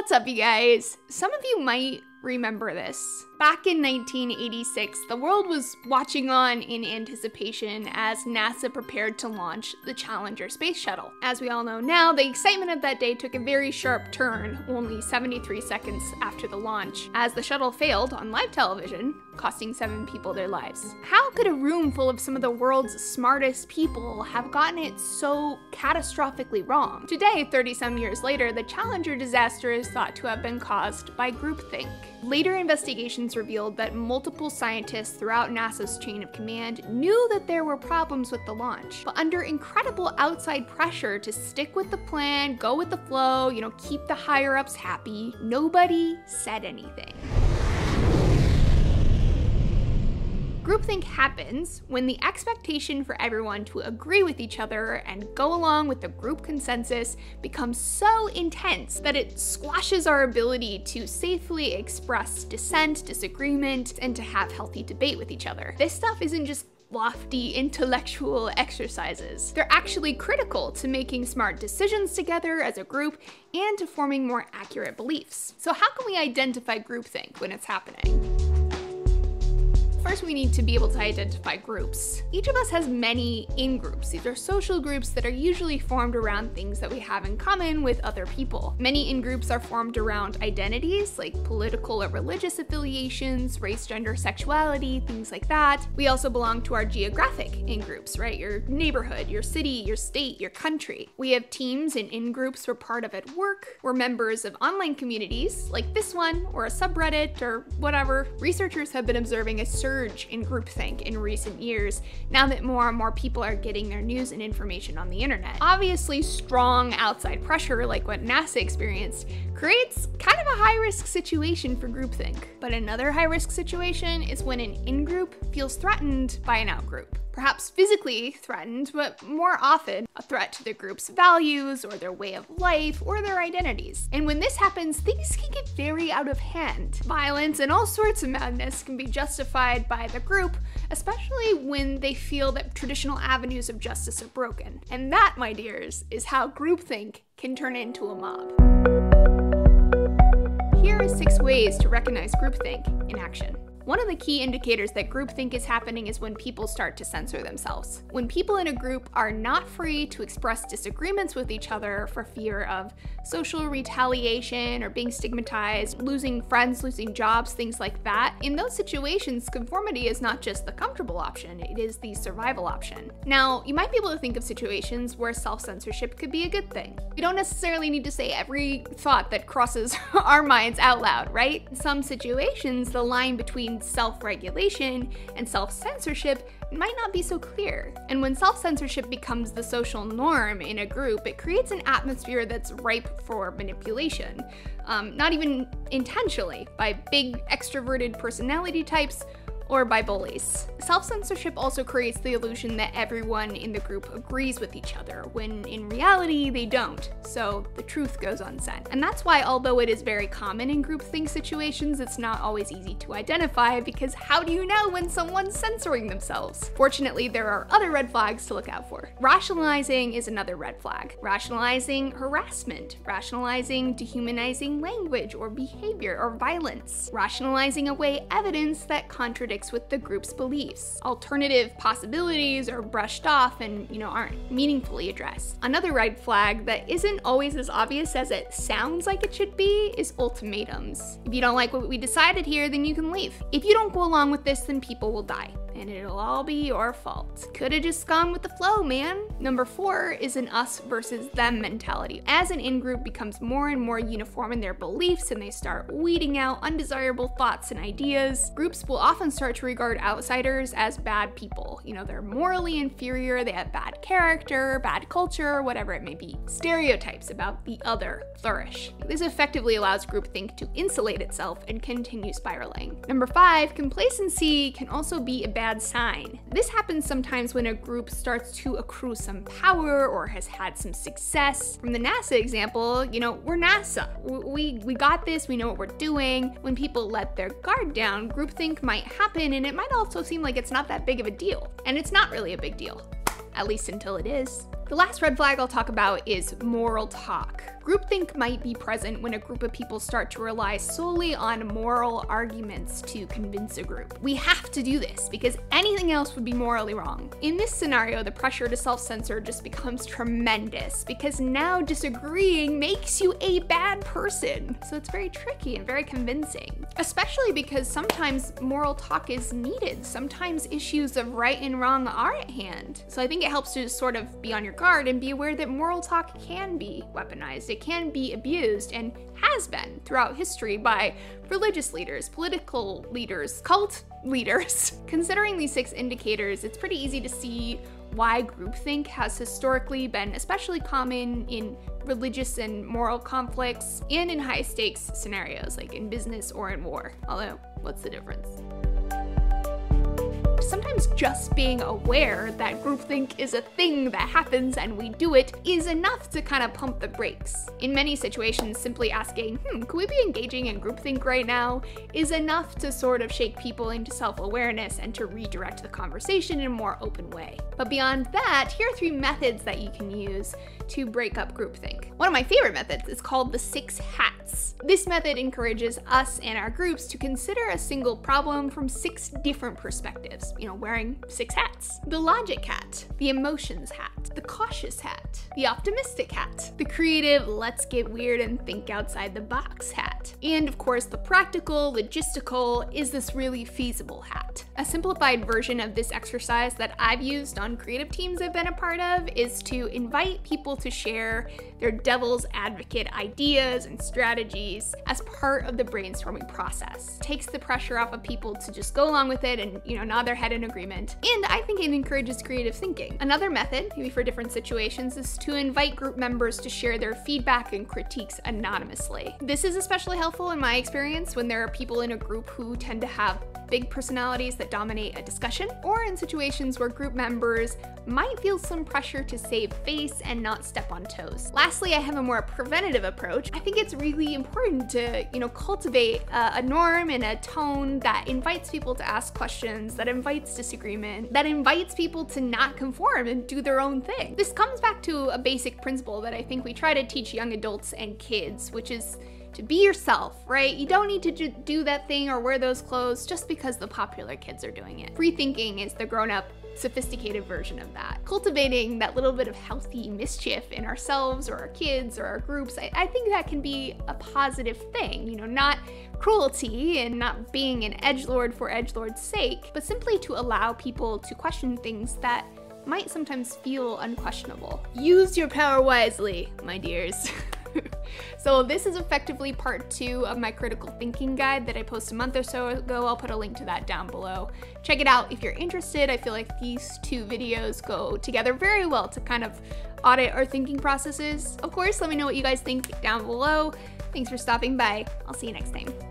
What's up, you guys? Some of you might remember this. Back in 1986, the world was watching on in anticipation as NASA prepared to launch the Challenger space shuttle. As we all know now, the excitement of that day took a very sharp turn only 73 seconds after the launch, as the shuttle failed on live television, costing 7 people their lives. How could a room full of some of the world's smartest people have gotten it so catastrophically wrong? Today, 30-some years later, the Challenger disaster is thought to have been caused by groupthink. Later investigations revealed that multiple scientists throughout NASA's chain of command knew that there were problems with the launch, but under incredible outside pressure to stick with the plan, go with the flow, keep the higher-ups happy, nobody said anything. Groupthink happens when the expectation for everyone to agree with each other and go along with the group consensus becomes so intense that it squashes our ability to safely express dissent, disagreement, and to have healthy debate with each other. This stuff isn't just lofty intellectual exercises. They're actually critical to making smart decisions together as a group and to forming more accurate beliefs. So how can we identify groupthink when it's happening? First, we need to be able to identify groups. Each of us has many in-groups. These are social groups that are usually formed around things that we have in common with other people. Many in-groups are formed around identities, like political or religious affiliations, race, gender, sexuality, things like that. We also belong to our geographic in-groups, right? Your neighborhood, your city, your state, your country. We have teams and in-groups we're part of at work. We're members of online communities, like this one, or a subreddit, or whatever. Researchers have been observing a surge in groupthink in recent years, now that more and more people are getting their news and information on the internet. Obviously, strong outside pressure, like what NASA experienced, creates kind of a high-risk situation for groupthink. But another high-risk situation is when an in-group feels threatened by an out-group. Perhaps physically threatened, but more often a threat to the group's values or their way of life or their identities. And when this happens, things can get very out of hand. Violence and all sorts of madness can be justified by the group, especially when they feel that traditional avenues of justice are broken. And that, my dears, is how groupthink can turn into a mob. Here are 6 ways to recognize groupthink in action. One of the key indicators that groupthink is happening is when people start to censor themselves. When people in a group are not free to express disagreements with each other for fear of social retaliation or being stigmatized, losing friends, losing jobs, things like that, in those situations, conformity is not just the comfortable option, it is the survival option. Now, you might be able to think of situations where self-censorship could be a good thing. We don't necessarily need to say every thought that crosses our minds out loud, right? In some situations, the line between self-regulation and self-censorship might not be so clear. And when self-censorship becomes the social norm in a group, it creates an atmosphere that's ripe for manipulation, not even intentionally, by big extroverted personality types or by bullies. Self-censorship also creates the illusion that everyone in the group agrees with each other, when in reality they don't, so the truth goes unsaid. And that's why, although it is very common in groupthink situations, it's not always easy to identify, because how do you know when someone's censoring themselves? Fortunately, there are other red flags to look out for. Rationalizing is another red flag. Rationalizing harassment, rationalizing dehumanizing language or behavior or violence, rationalizing away evidence that contradicts with the group's beliefs. Alternative possibilities are brushed off and, aren't meaningfully addressed. Another red flag that isn't always as obvious as it sounds like it should be is ultimatums. If you don't like what we decided here, then you can leave. If you don't go along with this, then people will die, and it'll all be your fault. Could've just gone with the flow, man. Number 4 is an us versus them mentality. As an in-group becomes more and more uniform in their beliefs and they start weeding out undesirable thoughts and ideas, groups will often start to regard outsiders as bad people. They're morally inferior, they have bad character, bad culture, whatever it may be. Stereotypes about the other flourish. This effectively allows groupthink to insulate itself and continue spiraling. Number 5, complacency can also be a bad sign. This happens sometimes when a group starts to accrue some power or has had some success. From the NASA example, we're NASA. We got this, we know what we're doing. When people let their guard down, groupthink might happen, and it might also seem like it's not that big of a deal. And it's not really a big deal, at least until it is. The last red flag I'll talk about is moral talk. Groupthink might be present when a group of people start to rely solely on moral arguments to convince a group. We have to do this because anything else would be morally wrong. In this scenario, the pressure to self-censor just becomes tremendous because now disagreeing makes you a bad person. So it's very tricky and very convincing, especially because sometimes moral talk is needed. Sometimes issues of right and wrong are at hand. So I think it helps to just sort of be on your guard and be aware that moral talk can be weaponized. It can be abused and has been throughout history by religious leaders, political leaders, cult leaders. Considering these 6 indicators, it's pretty easy to see why groupthink has historically been especially common in religious and moral conflicts and in high-stakes scenarios like in business or in war. Although, what's the difference? Sometimes just being aware that groupthink is a thing that happens and we do it is enough to kind of pump the brakes. In many situations, simply asking, could we be engaging in groupthink right now, is enough to sort of shake people into self-awareness and to redirect the conversation in a more open way. But beyond that, here are 3 methods that you can use to break up groupthink. One of my favorite methods is called the 6 hats. This method encourages us and our groups to consider a single problem from 6 different perspectives. You know, wearing 6 hats. The logic hat, the emotions hat, the cautious hat, the optimistic hat, the creative, let's get weird and think outside the box hat, and of course the practical, logistical, is this really feasible hat. A simplified version of this exercise that I've used on creative teams I've been a part of is to invite people to share their devil's advocate ideas and strategies as part of the brainstorming process. Takes the pressure off of people to just go along with it and, you know, nod their head in agreement. And I think it encourages creative thinking. Another method, maybe for different situations, is to invite group members to share their feedback and critiques anonymously. This is especially helpful in my experience when there are people in a group who tend to have big personalities that dominate a discussion, or in situations where group members might feel some pressure to save face and not step on toes. Lastly, I have a more preventative approach. I think it's really important to, you know, cultivate a norm and a tone that invites people to ask questions, that invites disagreement, that invites people to not conform and do their own thing. This comes back to a basic principle that I think we try to teach young adults and kids, which is to be yourself, right? You don't need to do that thing or wear those clothes just because the popular kids are doing it. Free thinking is the grown-up, sophisticated version of that. Cultivating that little bit of healthy mischief in ourselves or our kids or our groups, I think that can be a positive thing, you know, not cruelty and not being an edgelord for edgelord's sake, but simply to allow people to question things that might sometimes feel unquestionable. Use your power wisely, my dears. So this is effectively part 2 of my critical thinking guide that I posted a month or so ago. I'll put a link to that down below. Check it out if you're interested. I feel like these 2 videos go together very well to kind of audit our thinking processes. Of course, let me know what you guys think down below. Thanks for stopping by. I'll see you next time.